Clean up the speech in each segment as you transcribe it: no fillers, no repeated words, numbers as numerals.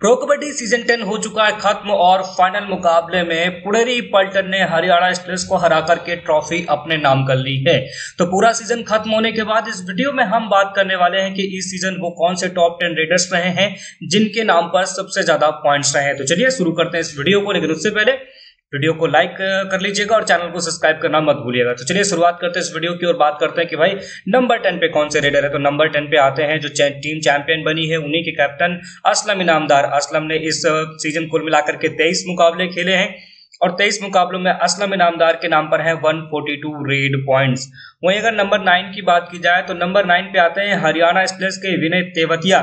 Pro kabaddi season 10 हो चुका है खत्म और फाइनल मुकाबले में पुडुचेरी पल्टन ने हरियाणा एक्सप्रेस को हरा करके ट्रॉफी अपने नाम कर ली है। तो पूरा सीजन खत्म होने के बाद इस वीडियो में हम बात करने वाले हैं कि इस सीजन वो कौन से टॉप 10 रेडर्स रहे हैं जिनके नाम पर सबसे ज्यादा पॉइंट्स रहे हैं। तो चलिए शुरू करते हैं इस वीडियो को, लेकिन उससे पहले वीडियो को लाइक कर लीजिएगा और चैनल को सब्सक्राइब करना मत भूलिएगा। तो चलिए शुरुआत करते हैं इस वीडियो की और बात करते हैं कि भाई नंबर 10 पे कौन से रेडर है। तो नंबर 10 पे आते हैं जो टीम चैंपियन बनी है उन्हीं के कैप्टन असलम इनामदार। असलम ने इस सीजन कुल मिलाकर के 23 मुकाबले खेले हैं और 23 मुकाबलों में असलम इनामदार के नाम पर है 142 रेड पॉइंट्स। वहीं अगर नंबर 9 की बात की जाए तो नंबर 9 पे आते हैं हरियाणा एक्सप्रेस के विनय तेवतिया।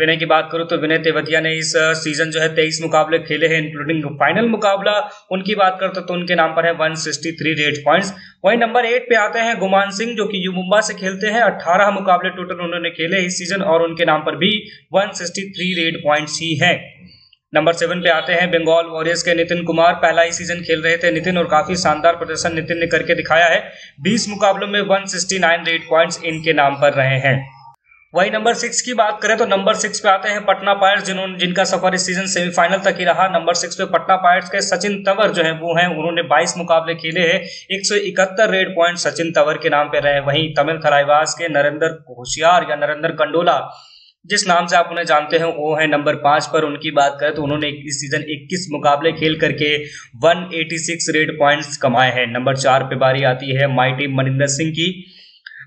विनय की बात करूं तो विनय तेवतिया ने इस सीजन जो है 23 मुकाबले खेले हैं इंक्लूडिंग फाइनल मुकाबला। उनकी बात करते तो उनके नाम पर है 163 रेड पॉइंट्स। वहीं नंबर 8 पे आते हैं गुमान सिंह जो कि यू मुंबा से खेलते हैं। 18 मुकाबले टोटल उन्होंने खेले इस सीजन और उनके नाम पर भी 163 रेड पॉइंट्स ही है। नंबर 7 पे आते हैं बंगाल वॉरियर्स के नितिन कुमार। पहला ही सीजन खेल रहे थे नितिन और काफी शानदार प्रदर्शन नितिन ने करके दिखाया है। 20 मुकाबलों में 169 रेड पॉइंट्स इनके नाम पर रहे हैं। वही नंबर 6 की बात करें तो नंबर 6 पे आते हैं पटना पायरेट्स जिनका सफर इस सीजन सेमीफाइनल तक ही रहा। नंबर 6 पे पटना पायरेट्स के सचिन तंवर जो है वो हैं, उन्होंने 22 मुकाबले खेले हैं, 171 रेड पॉइंट सचिन तंवर के नाम पे रहे। वहीं तमिल थलाइवास के नरेंद्र होशियार या नरेंद्र कंडोला जिस नाम से आप उन्हें जानते हैं वो है नंबर 5 पर। उनकी बात करें तो उन्होंने इस सीजन 21 मुकाबले खेल करके 186 रेड पॉइंट्स कमाए हैं। नंबर 4 पे बारी आती है माई टीम मनिंदर सिंह की।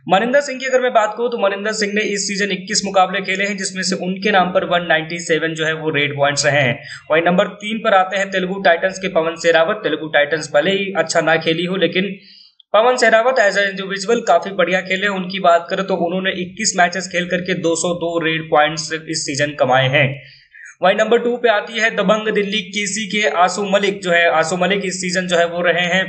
मनिंदर सिंह की अगर मैं बात करूं तो मनिंदर सिंह ने इस सीजन 21 मुकाबले खेले हैं जिसमें से उनके नाम पर 197 जो है वो रेड पॉइंट्स रहे हैं। वहीं नंबर 3 पर आते हैं तेलुगु टाइटंस के पवन सेहरावत। तेलुगु टाइटंस भले ही अच्छा ना खेली हो लेकिन Pawan Sehrawat as a individual काफी बढ़िया खेले। उनकी बात करें तो उन्होंने 21 मैचेस खेल करके 202 रेड पॉइंट्स इस सीजन कमाए हैं। वहीं नंबर 2 पे आती है दबंग दिल्ली केसी के आशू मलिक जो है। आशू मलिक इस सीजन जो है वो रहे हैं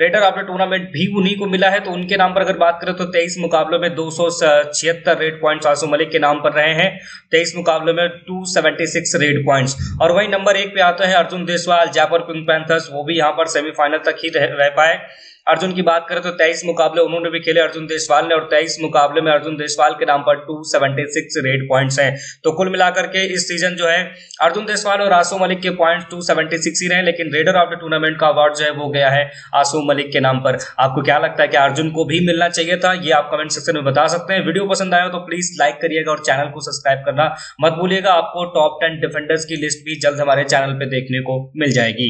रेडर ऑफ द टूर्नामेंट भी उन्हीं को मिला है। तो उनके नाम पर अगर बात करें तो 23 मुकाबलों में 276 रेड पॉइंट्स आशू मलिक के नाम पर रहे हैं। 23 मुकाबलों में 276 रेड पॉइंट्स। और वही नंबर 1 पे आते हैं अर्जुन देशवाल जयपुर पिंक पैंथर्स। वो भी यहाँ पर सेमीफाइनल तक ही रह पाए। अर्जुन की बात करें तो 23 मुकाबले उन्होंने भी खेले अर्जुन देशवाल ने और 23 मुकाबले में अर्जुन देशवाल के नाम पर 276 रेड पॉइंट्स हैं। तो कुल मिलाकर के इस सीजन जो है अर्जुन देशवाल और आशू मलिक के पॉइंट्स 276 ही रहे लेकिन रेडर ऑफ द टूर्नामेंट का अवार्ड जो है वो गया है आशू मलिक के नाम पर। आपको क्या लगता है कि अर्जुन को भी मिलना चाहिए था? ये आप कमेंट सेक्शन में बता सकते हैं। वीडियो पसंद आया तो प्लीज लाइक करिएगा और चैनल को सब्सक्राइब करना मत भूलिएगा। आपको टॉप 10 डिफेंडर्स की लिस्ट भी जल्द हमारे चैनल पर देखने को मिल जाएगी।